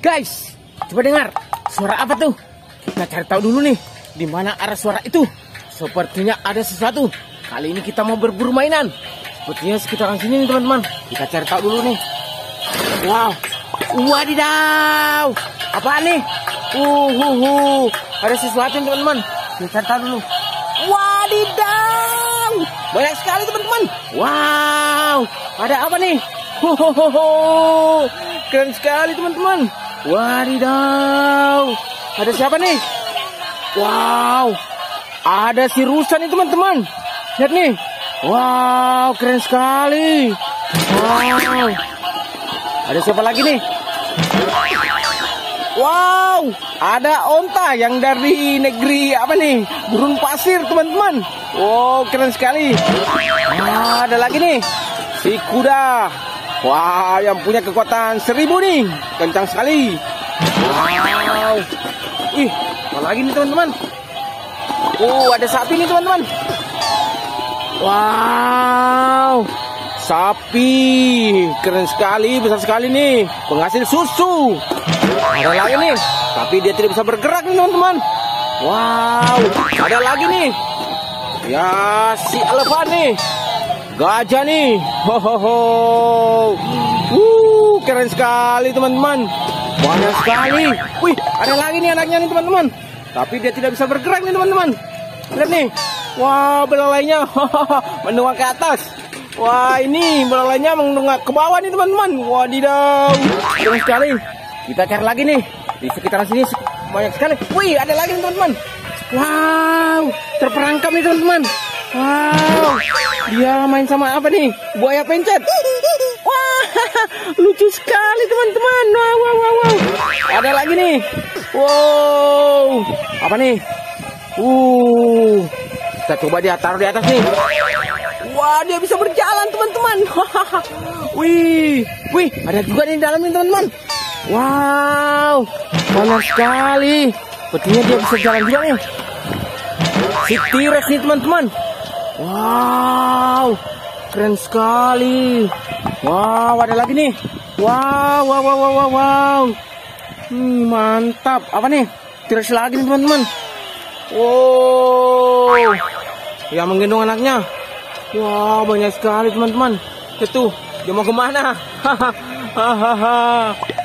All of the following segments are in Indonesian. Guys, coba dengar suara apa tuh? Kita cari tahu dulu nih di mana arah suara itu. Sepertinya ada sesuatu. Kali ini kita mau berburu mainan. Sepertinya sekitaran sini nih teman-teman. Kita cari tahu dulu nih. Wow, wadidaw. Apaan nih? Ada sesuatu nih teman-teman. Kita cari tahu dulu. Wadidaw, banyak sekali teman-teman. Wow, ada apa nih? Keren sekali teman-teman. Wadidaw, ada siapa nih? Wow, ada si rusa nih teman-teman. Lihat nih. Wow, keren sekali. Wow, ada siapa lagi nih? Wow, ada onta yang dari negeri apa nih? Gurun pasir teman-teman. Wow, keren sekali. Nah, ada lagi nih si kuda. Wow, yang punya kekuatan 1000 nih, kencang sekali. Wow, ih, apa lagi nih teman-teman? Oh, ada sapi nih teman-teman. Wow, sapi, keren sekali, besar sekali nih, penghasil susu. Ada lagi nih, tapi dia tidak bisa bergerak nih teman-teman. Wow, ada lagi nih, ya si elephant nih. Gajah nih, keren sekali teman-teman, banyak sekali. Wih, ada lagi nih anaknya nih teman-teman, tapi dia tidak bisa bergerak nih teman-teman. Lihat nih, wah, belalainya menunggak ke atas. Wah, ini belalainya menunggak ke bawah nih teman-teman. Wadidaw, keren sekali. Kita cari lagi nih di sekitaran sini banyak sekali. Wih, ada lagi nih teman-teman. Wow, terperangkap nih teman-teman. Wow, dia main sama apa nih? Buaya pencet. Wah, lucu sekali teman-teman. Wow. Ada lagi nih. Wow, apa nih? Kita coba dia taruh di atas nih. Wah, dia bisa berjalan teman-teman. Wih, ada juga di dalam nih teman-teman. Wow, banyak sekali. Sepertinya dia bisa jalan juga nih. Si T-Rex nih teman-teman. Wow, keren sekali. Wow, ada lagi nih. Wow. Mantap. Apa nih? T-Rex lagi nih teman-teman. Wow, yang menggendong anaknya. Wow, banyak sekali teman-teman. Itu dia mau kemana?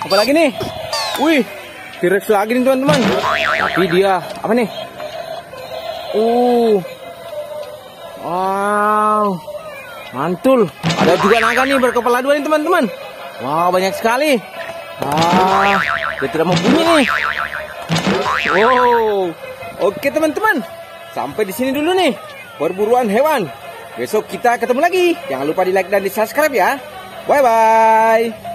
Apa lagi nih? Wih, T-Rex lagi nih teman-teman. Tapi dia apa nih? Wow, mantul. Ada juga naga nih berkepala dua nih teman-teman. Wow, banyak sekali. Wah, dia tidak mau bunyi nih. Wow, oke teman-teman, sampai di sini dulu nih perburuan hewan. Besok kita ketemu lagi. Jangan lupa di like dan di subscribe ya. Bye bye.